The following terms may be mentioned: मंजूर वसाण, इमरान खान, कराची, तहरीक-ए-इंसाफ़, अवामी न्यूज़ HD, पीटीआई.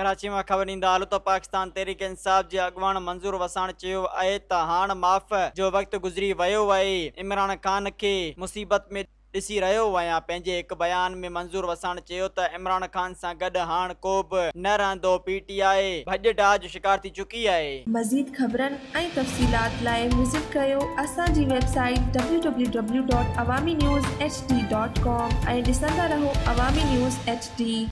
कराची में खबरिंदा आलो तो पाकिस्तान तहरीक-ए-इंसाफ़ जे अगवान मंजूर वसाण चयो आहे त हाण माफ़ जो वक़्तु गुज़री वियो आहे। इमरान खान खे मुसीबत में ॾिसी रहियो आहियां। पंहिंजे हिकु बयान में मंजूर वसाण चयो त इमरान खान सां गॾु हाणे को बि न रहंदो। पीटीआई भॼ डाह जो शिकार थी चुकी आहे। मज़ीद ख़बरनि ऐं तफ़सीलात लाइ विज़िट कयो असांजी वेबसाइट www.awaminews.hd.com ऐं ॾिसंदा रहो अवामी न्यूज़ HD।